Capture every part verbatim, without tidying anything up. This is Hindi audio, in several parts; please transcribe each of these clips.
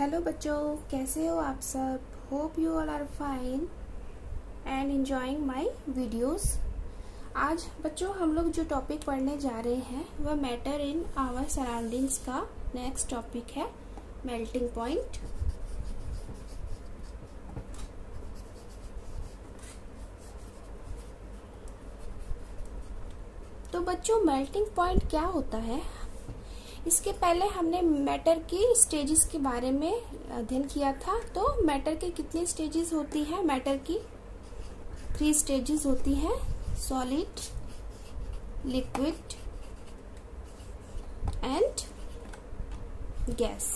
हेलो बच्चों, कैसे हो आप सब? Hope you all are fine and enjoying my videos. आज बच्चों हम लोग जो टॉपिक पढ़ने जा रहे हैं वह मैटर इन आवर सराउंडिंग्स का नेक्स्ट टॉपिक है मेल्टिंग पॉइंट। तो बच्चों मेल्टिंग पॉइंट क्या होता है, इसके पहले हमने मैटर की स्टेजेस के बारे में अध्ययन किया था। तो मैटर के कितनी स्टेजेस होती है? मैटर की थ्री स्टेजेस होती है, सॉलिड, लिक्विड एंड गैस।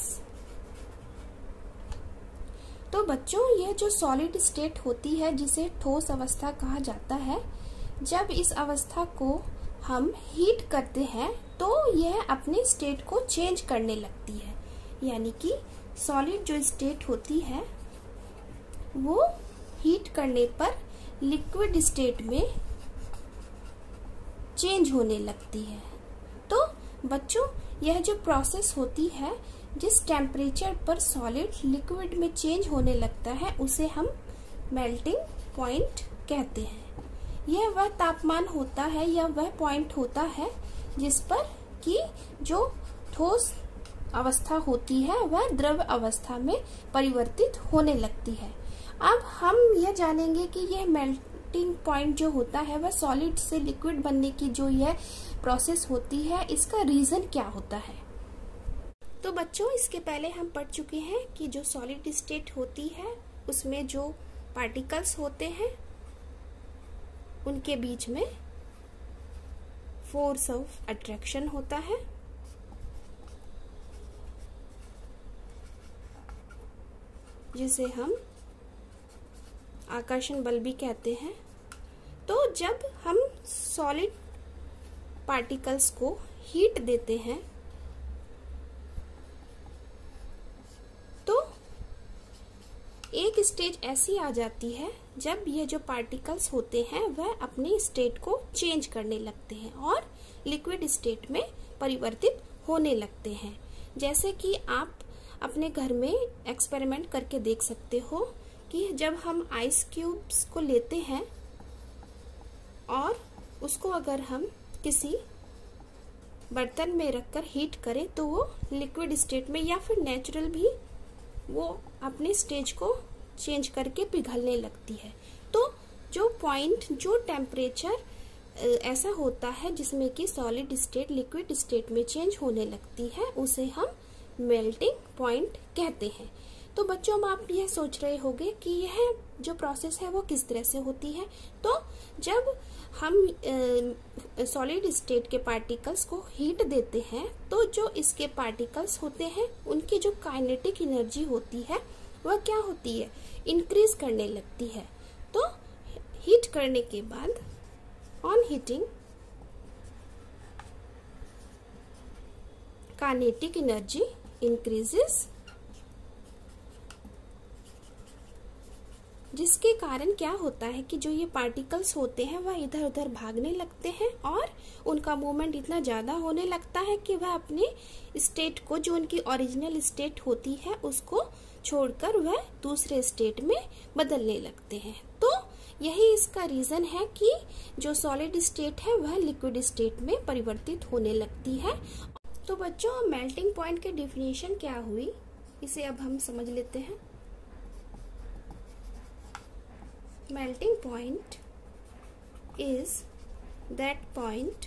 तो बच्चों ये जो सॉलिड स्टेट होती है जिसे ठोस अवस्था कहा जाता है, जब इस अवस्था को हम हीट करते हैं तो यह अपने स्टेट को चेंज करने लगती है, यानी कि सॉलिड जो स्टेट होती है वो हीट करने पर लिक्विड स्टेट में चेंज होने लगती है। तो बच्चों यह जो प्रोसेस होती है, जिस टेम्परेचर पर सॉलिड लिक्विड में चेंज होने लगता है उसे हम मेल्टिंग पॉइंट कहते हैं। यह वह तापमान होता है या वह पॉइंट होता है जिस पर कि जो ठोस अवस्था होती है वह द्रव अवस्था में परिवर्तित होने लगती है। अब हम यह जानेंगे कि यह मेल्टिंग पॉइंट जो होता है वह सॉलिड से लिक्विड बनने की जो यह प्रोसेस होती है इसका रीजन क्या होता है। तो बच्चों इसके पहले हम पढ़ चुके हैं कि जो सॉलिड स्टेट होती है उसमें जो पार्टिकल्स होते हैं उनके बीच में फोर्स ऑफ अट्रैक्शन होता है। जिसे हम आकर्षण बल भी कहते हैं। तो जब हम सॉलिड पार्टिकल्स को हीट देते हैं तो एक स्टेज ऐसी आ जाती है जब ये जो पार्टिकल्स होते हैं वह अपने स्टेट को चेंज करने लगते हैं और लिक्विड स्टेट में परिवर्तित होने लगते हैं। जैसे कि आप अपने घर में एक्सपेरिमेंट करके देख सकते हो कि जब हम आइस क्यूब्स को लेते हैं और उसको अगर हम किसी बर्तन में रखकर हीट करें तो वो लिक्विड स्टेट में या फिर नेचुरल भी वो अपने स्टेज को चेंज करके पिघलने लगती है। तो जो पॉइंट, जो टेम्परेचर ऐसा होता है जिसमें कि सॉलिड स्टेट लिक्विड स्टेट में चेंज होने लगती है उसे हम मेल्टिंग पॉइंट कहते हैं। तो बच्चों आप यह सोच रहे होंगे कि यह जो प्रोसेस है वो किस तरह से होती है। तो जब हम सॉलिड स्टेट के पार्टिकल्स को हीट देते हैं तो जो इसके पार्टिकल्स होते हैं उनकी जो काइनेटिक एनर्जी होती है वह क्या होती है? इंक्रीज करने लगती है। तो हीट करने के बाद on heating kinetic energy increases, जिसके कारण क्या होता है कि जो ये पार्टिकल्स होते हैं वह इधर उधर भागने लगते हैं और उनका मूवमेंट इतना ज़्यादा होने लगता है कि वह अपने स्टेट को, जो उनकी ओरिजिनल स्टेट होती है, उसको छोड़कर वह दूसरे स्टेट में बदलने लगते हैं। तो यही इसका रीज़न है कि जो सॉलिड स्टेट है वह लिक्विड स्टेट में परिवर्तित होने लगती है। तो बच्चों मेल्टिंग पॉइंट की डेफिनेशन क्या हुई इसे अब हम समझ लेते हैं। Melting point is that point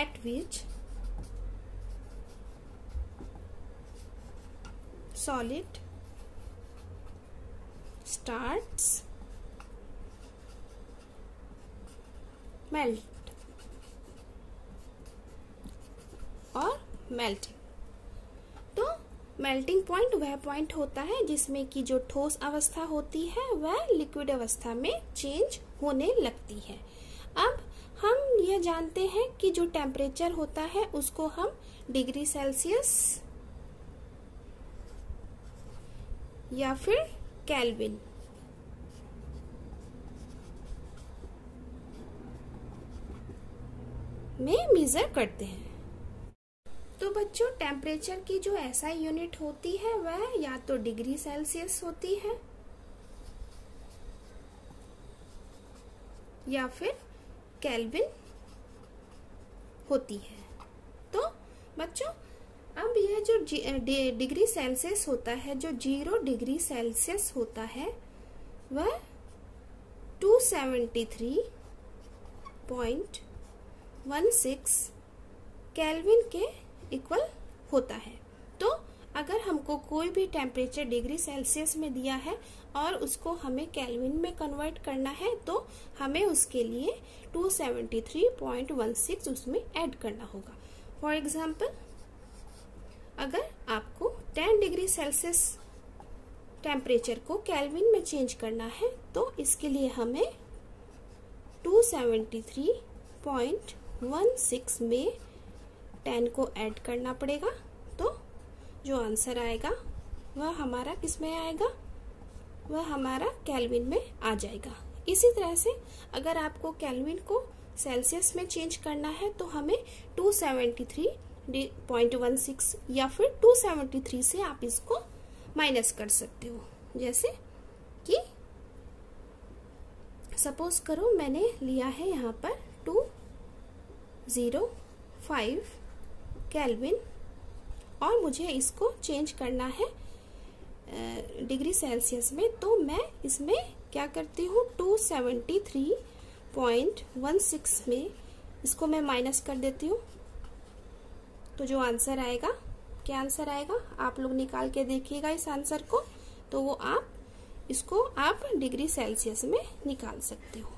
at which solid starts melt or melting. Melting point वह पॉइंट होता है जिसमें कि जो ठोस अवस्था होती है वह लिक्विड अवस्था में चेंज होने लगती है। अब हम यह जानते हैं कि जो टेम्परेचर होता है उसको हम डिग्री सेल्सियस या फिर केल्विन में मेजर करते हैं। तो बच्चों, टेम्परेचर की जो एसआई यूनिट होती है वह या तो डिग्री सेल्सियस होती है या फिर केल्विन होती है। तो बच्चों, अब यह जो डिग्री सेल्सियस होता है, जो जीरो डिग्री सेल्सियस होता है वह दो सौ तिहत्तर पॉइंट एक छह केल्विन के इक्वल होता है। तो अगर हमको कोई भी टेम्परेचर डिग्री सेल्सियस में दिया है और उसको हमें केल्विन में कन्वर्ट करना है तो हमें उसके लिए दो सौ तिहत्तर पॉइंट एक छह उसमें ऐड करना होगा। फॉर एग्जाम्पल, अगर आपको दस डिग्री सेल्सियस टेम्परेचर को केल्विन में चेंज करना है तो इसके लिए हमें दो सौ तिहत्तर पॉइंट एक छह में दस को ऐड करना पड़ेगा। तो जो आंसर आएगा वह हमारा किस में आएगा, वह हमारा केल्विन में आ जाएगा। इसी तरह से अगर आपको केल्विन को सेल्सियस में चेंज करना है तो हमें दो सौ तिहत्तर पॉइंट एक छह या फिर दो सौ तिहत्तर से आप इसको माइनस कर सकते हो। जैसे कि सपोज करो मैंने लिया है यहाँ पर दो सौ पाँच केल्विन और मुझे इसको चेंज करना है डिग्री सेल्सियस में, तो मैं इसमें क्या करती हूँ, दो सौ तिहत्तर पॉइंट एक छह में इसको मैं माइनस कर देती हूँ। तो जो आंसर आएगा, क्या आंसर आएगा, आप लोग निकाल के देखिएगा इस आंसर को, तो वो आप इसको आप डिग्री सेल्सियस में निकाल सकते हो।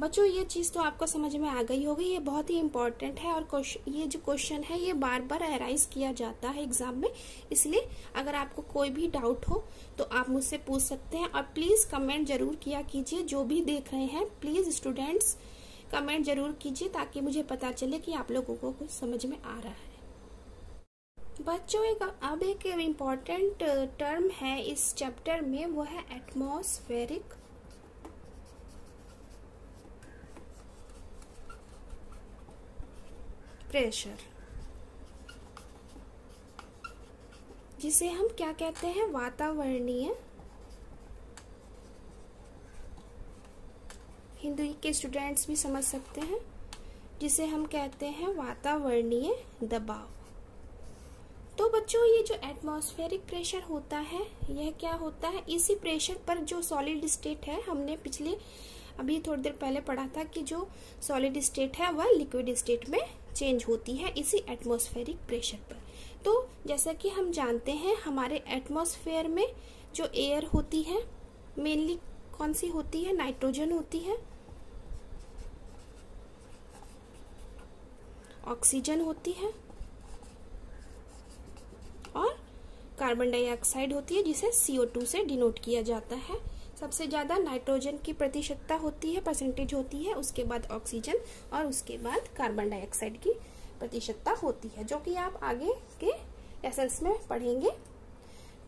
बच्चों, ये चीज़ तो आपको समझ में आ गई होगी। ये बहुत ही इम्पॉर्टेंट है और क्वेश्चन, ये जो क्वेश्चन है ये बार बार अराइज किया जाता है एग्जाम में, इसलिए अगर आपको कोई भी डाउट हो तो आप मुझसे पूछ सकते हैं। और प्लीज़ कमेंट जरूर किया कीजिए, जो भी देख रहे हैं प्लीज़ स्टूडेंट्स कमेंट जरूर कीजिए ताकि मुझे पता चले कि आप लोगों को कुछ समझ में आ रहा है। बच्चों, एक अब एक इम्पॉर्टेंट टर्म है इस चैप्टर में, वो है एटमॉस्फेरिक प्रेशर, जिसे हम क्या कहते हैं, वातावरणीय। हिंदी के स्टूडेंट्स भी समझ सकते हैं, जिसे हम कहते हैं वातावरणीय दबाव। तो बच्चों, ये जो एटमॉस्फेरिक प्रेशर होता है यह क्या होता है, इसी प्रेशर पर जो सॉलिड स्टेट है, हमने पिछले अभी थोड़ी देर पहले पढ़ा था कि जो सॉलिड स्टेट है वह लिक्विड स्टेट में चेंज होती है इसी एटमॉस्फेरिक प्रेशर पर। तो जैसा कि हम जानते हैं हमारे एटमॉस्फेयर में जो एयर होती है मेनली कौन सी होती है, नाइट्रोजन होती है, ऑक्सीजन होती है और कार्बन डाइऑक्साइड होती है, जिसे सी ओ टू से डिनोट किया जाता है। सबसे ज़्यादा नाइट्रोजन की प्रतिशतता होती है, परसेंटेज होती है, उसके बाद ऑक्सीजन और उसके बाद कार्बन डाइऑक्साइड की प्रतिशतता होती है, जो कि आप आगे के लेसन्स में पढ़ेंगे।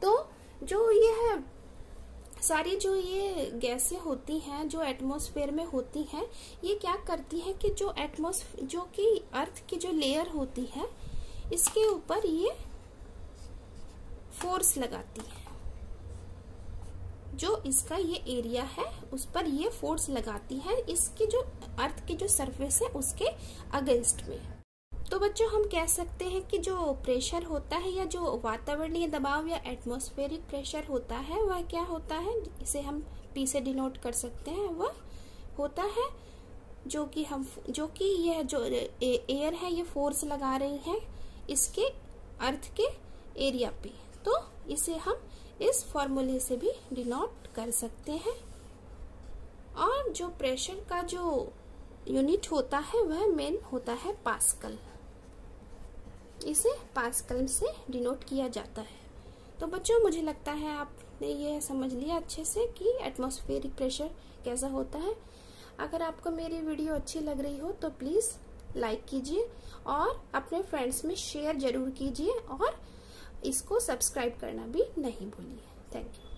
तो जो ये है सारी जो ये गैसें होती हैं जो एटमॉस्फेयर में होती हैं, ये क्या करती हैं कि जो एटमॉस जो कि अर्थ की जो लेयर होती है इसके ऊपर ये फोर्स लगाती है, जो इसका ये एरिया है उस पर ये फोर्स लगाती है, इसकी जो अर्थ की जो सरफेस है उसके अगेंस्ट में। तो बच्चों, हम कह सकते हैं कि जो प्रेशर होता है या जो वातावरणीय दबाव या एटमॉस्फेरिक प्रेशर होता है वह क्या होता है, इसे हम पी से डिनोट कर सकते हैं, वह होता है जो कि हम जो कि यह जो एयर है ये फोर्स लगा रही है इसके अर्थ के एरिया पे। तो इसे हम इस फॉर्मूले से भी डिनोट कर सकते हैं। और जो प्रेशर का जो यूनिट होता है वह मेन होता है पास्कल, इसे पास्कल से डिनोट किया जाता है। तो बच्चों, मुझे लगता है आपने ये समझ लिया अच्छे से कि एटमॉस्फेरिक प्रेशर कैसा होता है। अगर आपको मेरी वीडियो अच्छी लग रही हो तो प्लीज़ लाइक कीजिए और अपने फ्रेंड्स में शेयर जरूर कीजिए और इसको सब्सक्राइब करना भी नहीं भूलिए। Thank you.